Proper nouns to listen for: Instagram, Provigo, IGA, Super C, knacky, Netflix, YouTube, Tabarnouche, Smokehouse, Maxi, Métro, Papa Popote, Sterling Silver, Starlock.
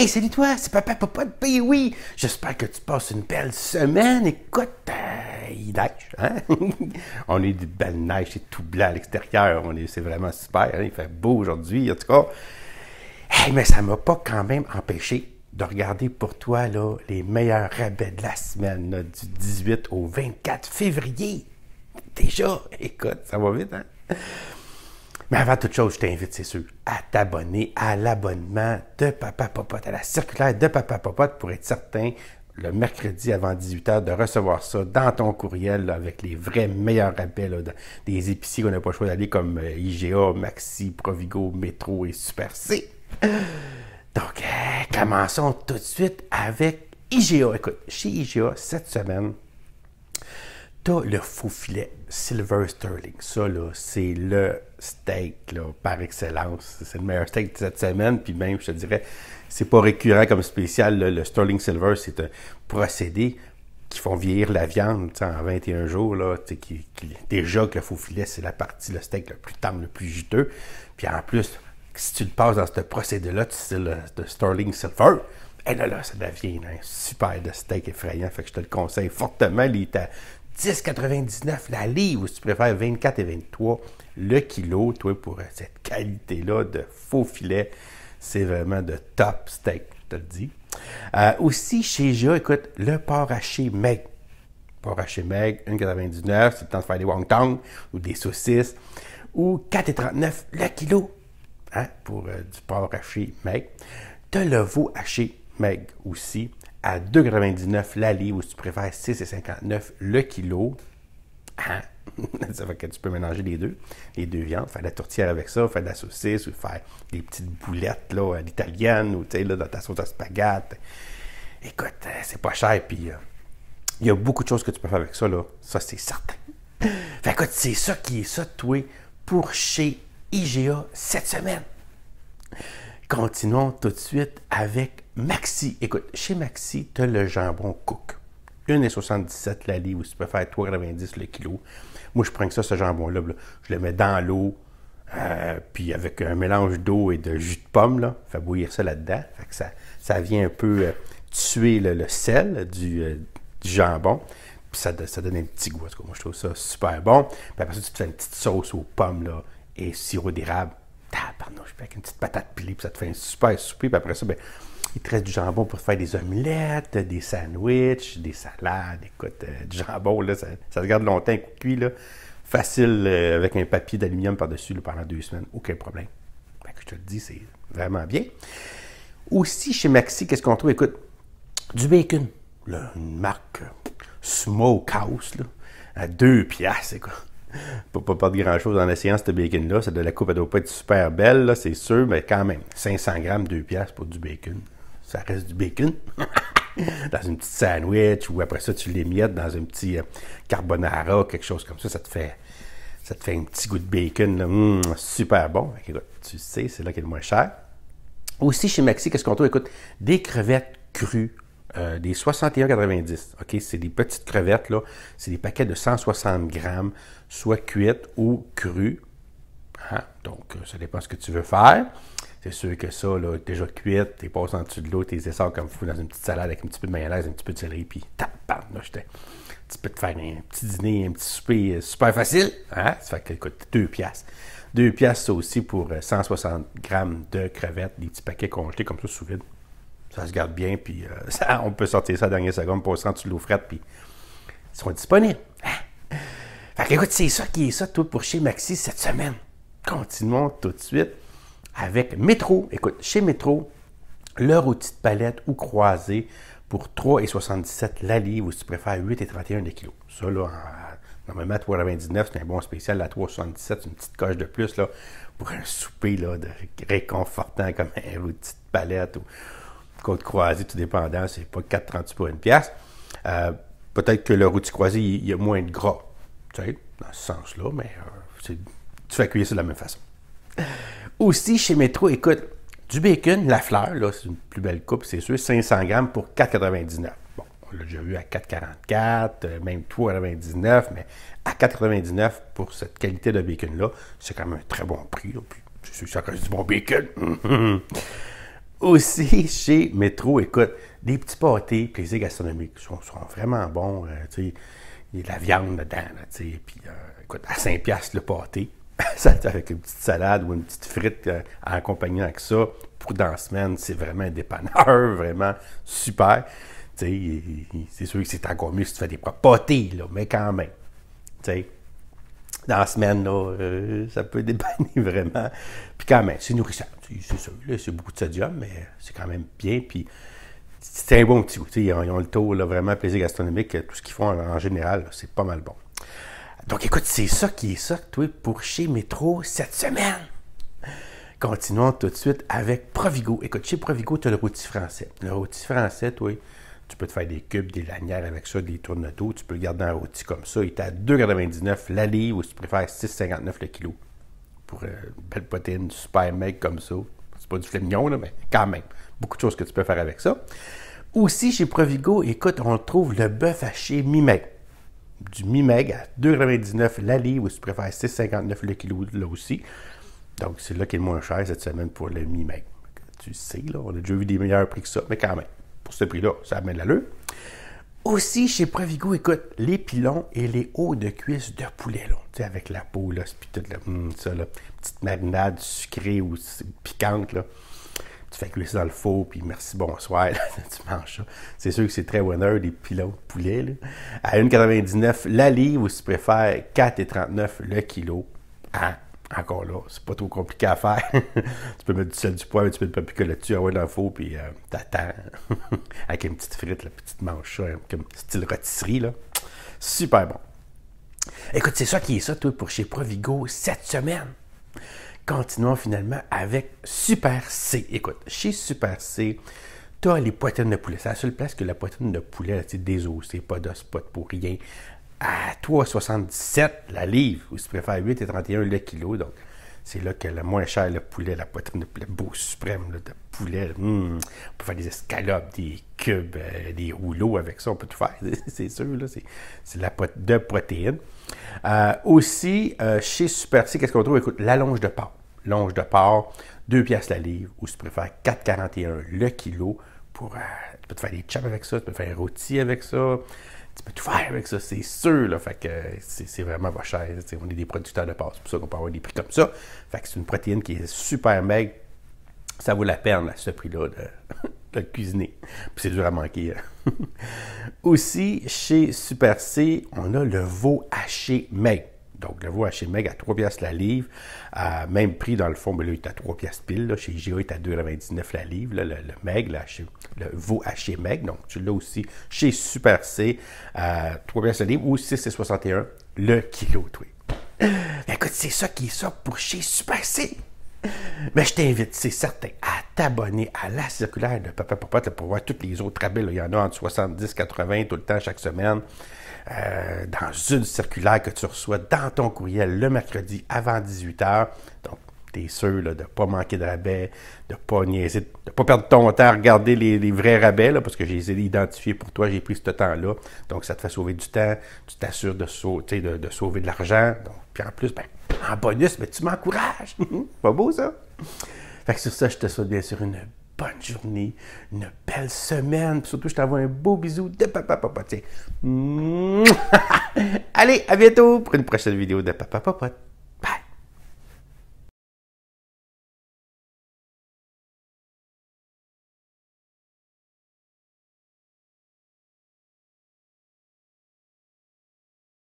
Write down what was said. Hey, salut toi, c'est Papa Popote, ben oui! J'espère que tu passes une belle semaine. Écoute, il neige, hein? On a eu de belles neiges, c'est tout blanc à l'extérieur, c'est vraiment super, hein? Il fait beau aujourd'hui, en tout cas. Hey, mais ça ne m'a pas quand même empêché de regarder pour toi là, les meilleurs rabais de la semaine, là, du 18 au 24 février. Déjà, écoute, ça va vite, hein? Mais avant toute chose, je t'invite, c'est sûr, à t'abonner à l'abonnement de Papa Popote, à la circulaire de Papa Popote pour être certain, le mercredi avant 18 h, de recevoir ça dans ton courriel là, avec les vrais meilleurs rabais là, des épiciers qu'on n'a pas le choix d'aller comme IGA, Maxi, Provigo, Métro et Super C. Donc, commençons tout de suite avec IGA. Écoute, chez IGA, cette semaine, t'as le faux filet Silver Sterling. Ça, là, c'est le steak là, par excellence. C'est le meilleur steak de cette semaine. Puis même, je te dirais, c'est pas récurrent comme spécial. Là, le Sterling Silver, c'est un procédé qui font vieillir la viande en 21 jours. Là, déjà que le faux filet, c'est la partie, le steak le plus tendre, le plus juteux. Puis en plus, si tu le passes dans ce procédé-là, tu sais, le Sterling Silver, et là, ça devient un super de steak effrayant. Fait que je te le conseille fortement. Il est à 10,99 la livre, ou si tu préfères 24,23 le kilo, toi, pour cette qualité-là de faux filet. C'est vraiment de top steak, je te le dis. Aussi, chez IGA, écoute, le porc haché maigre. Porc haché maigre, 1,99 $, c'est le temps de faire des wontons ou des saucisses, ou 4,39 le kilo, hein, pour du porc haché maigre. Tu as le veau haché maigre aussi, à 2,99 la livre, ou si tu préfères 6,59 le kilo. Hein? Ça fait que tu peux mélanger les deux viandes, faire de la tourtière avec ça, faire de la saucisse, ou faire des petites boulettes là, à l'italienne, ou là, dans ta sauce à spaghetti. Écoute, c'est pas cher, puis il y a beaucoup de choses que tu peux faire avec ça, là. Ça c'est certain. Fait que c'est ça qui est ça, toi, pour chez IGA cette semaine. Continuons tout de suite avec Maxi. Écoute, chez Maxi, tu as le jambon cook. 1,77 la livre, ou si tu préfères 3,90 le kilo. Moi, je prends que ça, ce jambon-là, là. Je le mets dans l'eau, puis avec un mélange d'eau et de jus de pomme, là, fait bouillir ça là-dedans. Ça vient un peu tuer le sel du jambon, puis ça donne un petit goût. En tout cas, moi, je trouve ça super bon. Puis après ça, tu fais une petite sauce aux pommes là, et sirop d'érable. Tabarnouche, avec une petite patate pilée, puis ça te fait un super souper. Puis après ça, ben, il te reste du jambon pour te faire des omelettes, des sandwichs, des salades. Écoute, du jambon, là, ça se garde longtemps cuit, là. Facile, avec un papier d'aluminium par-dessus pendant 2 semaines. Aucun problème. Ben, je te le dis, c'est vraiment bien. Aussi, chez Maxi, qu'est-ce qu'on trouve? Écoute, du bacon. Là, une marque Smokehouse, là, à 2 $. Écoute. Pas perdre grand-chose en essayant ce bacon-là. C'est de la coupe, elle ne doit pas être super belle, c'est sûr, mais quand même, 500 grammes, 2 $ pour du bacon. Ça reste du bacon. Dans une petite sandwich, ou après ça, tu l'émiettes dans un petit carbonara, quelque chose comme ça. Ça te fait un petit goût de bacon. Là. Super bon. Écoute, tu sais, c'est là qu'il est le moins cher. Aussi, chez Maxi, qu'est-ce qu'on trouve? Écoute, des crevettes crues. Des 61,90 $. Okay? C'est des petites crevettes, là. C'est des paquets de 160 grammes, soit cuites ou crues. Hein? Donc, ça dépend ce que tu veux faire. C'est sûr que ça, là, déjà cuite, tu les passes en dessous de l'eau, tu les essores comme fou dans une petite salade avec un petit peu de mayonnaise, un petit peu de céleri, puis tabarnouche, tu peux te faire un petit dîner, un petit souper super facile. Hein? Ça fait que, écoute, 2 $. 2 $, ça aussi, pour 160 grammes de crevettes, des petits paquets congelés comme ça sous vide. Ça se garde bien, puis on peut sortir ça à la dernière seconde, passer en dessous de l'eau frette, puis ils sont disponibles. Hein? Fait que, écoute, c'est ça qui est ça, toi, pour chez Maxi cette semaine. Continuons tout de suite avec Métro. Écoute, chez Métro, le rôti de palette ou croisé pour 3,77 $ la livre, ou si tu préfères 8,31 $ le kilo. Ça, là, normalement, à 3,99 $, c'est un bon spécial. À 3,77 $, c'est une petite coche de plus, là, pour un souper, là, réconfortant comme un rôti de palette ou côte croisée, tout dépendant, c'est pas 4,38 $ pour 1 $. Peut-être que le rôti croisé, il y a moins de gras, tu sais, dans ce sens-là, mais tu fais cuire ça de la même façon. Aussi, chez Métro, écoute, du bacon, la fleur, là, c'est une plus belle coupe, c'est sûr, 500 grammes pour 4,99 $. Bon, on l'a déjà vu à 4,44 $, même 3,99 $, mais à 4,99 $ pour cette qualité de bacon-là, c'est quand même un très bon prix, là, puis c'est sûr que ça reste du bon bacon. Aussi chez Métro, écoute, des petits pâtés, plaisirs gastronomiques sont vraiment bons. Il y a de la viande dedans, puis écoute, à 5$ le pâté, ça avec une petite salade ou une petite frite en accompagnant avec ça, pour dans la semaine, c'est vraiment un dépanneur, vraiment super. C'est sûr que c'est encore mieux si tu fais des propres pâtés, là, mais quand même, dans la semaine, là, ça peut dépanner vraiment. Puis quand même, c'est nourrissant. C'est sûr, c'est beaucoup de sodium, mais c'est quand même bien. Puis c'est un bon petit goût. Ils ont le taux, là, vraiment, plaisir gastronomique. Tout ce qu'ils font en général, c'est pas mal bon. Donc écoute, c'est ça qui est ça, toi, pour chez Métro cette semaine. Continuons tout de suite avec Provigo. Écoute, chez Provigo, tu as le rôti français. Le rôti français, toi, tu peux te faire des cubes, des lanières avec ça, des tourneteaux. Tu peux le garder en rôti comme ça. Il est à 2,99 la livre ou si tu préfères 6,59 le kilo. Pour une belle protéine, super mec comme ça. C'est pas du filet mignon, là, mais quand même. Beaucoup de choses que tu peux faire avec ça. Aussi, chez Provigo, écoute, on trouve le bœuf haché mi-meg. Du mi-meg à 2,99 la livre ou si tu préfères 6,59 le kilo là aussi. Donc, c'est là qui est le moins cher cette semaine pour le mi-meg. Tu sais, là, on a déjà vu des meilleurs prix que ça, mais quand même. Pour ce prix-là, ça amène l'allure. Aussi, chez Provigo, écoute, les pilons et les hauts de cuisse de poulet, là, tu sais, avec la peau, là, puis toute la ça, là, petite marinade sucrée ou piquante, là. Tu fais cuire ça dans le four, puis merci, bonsoir, là, tu manges ça. C'est sûr que c'est très winner, les pilons de poulet, là. À 1,99 la livre, ou si tu préfères, 4,39 le kilo. À encore là, c'est pas trop compliqué à faire. Tu peux mettre du sel, du poivre, tu peux de paprika dessus, envoyer dans le four, puis t'attends. Avec une petite frite, la petite manche, comme style rôtisserie, là. Super bon. Écoute, c'est ça qui est ça, toi, pour chez Provigo cette semaine. Continuons finalement avec Super C. Écoute, chez Super C, t'as les poitrines de poulet. C'est la seule place que la poitrine de poulet, c'est des os, c'est pas d'os, pas de pour rien. À 3,77 la livre, ou si tu préfères 8,31 le kilo. Donc, c'est là que le moins cher, le poulet, la poitrine de poulet, beau suprême là, de poulet. On peut faire des escalopes, des cubes, des rouleaux avec ça, on peut tout faire, c'est sûr, là, c'est la poitrine de protéines. Aussi, chez Super C, qu'est-ce qu'on trouve? Écoute, la longe de porc. Longe de porc, 2$ la livre, ou si tu préfères 4,41 le kilo. Pour, tu peux te faire des chops avec ça, tu peux te faire un rôti avec ça. Tu peux tout faire avec ça, c'est sûr, là. Fait que c'est vraiment pas cher. T'sais, on est des producteurs de pâtes, c'est pour ça qu'on peut avoir des prix comme ça. Fait que c'est une protéine qui est super maigre. Ça vaut la peine à ce prix-là de cuisiner. Puis c'est dur à manquer. Hein. Aussi, chez Super C, on a le veau haché maigre. Donc, le veau haché maigre à 3$ la livre. Même prix dans le fond, mais là, il est à 3$ pile. Là. Chez IGA, il est à 2,99 la livre. Là, le maigre, le veau haché maigre. Donc, tu l'as aussi chez Super C, 3$ la livre ou 6,61 le kilo. Toi. Ben, écoute, c'est ça qui est ça pour chez Super C. Mais je t'invite, c'est certain, à t'abonner à la circulaire de Papa Popote pour voir toutes les autres rabais. Là. Il y en a entre 70, 80 tout le temps, chaque semaine. Dans une circulaire que tu reçois dans ton courriel le mercredi avant 18h. Donc, tu es sûr là, de ne pas manquer de rabais, de ne pas niaiser, de ne pas perdre ton temps à regarder les vrais rabais, là, parce que je les ai identifiés pour toi, j'ai pris ce temps-là. Donc, ça te fait sauver du temps, tu t'assures de sauver de l'argent. Donc, puis en plus, ben, en bonus, mais tu m'encourages. Pas beau, ça? Fait que sur ça, je te souhaite bien sûr une bonne journée, une belle semaine. Puis surtout, je t'envoie un beau bisou de Papa Popote. Allez, à bientôt pour une prochaine vidéo de Papa Popote.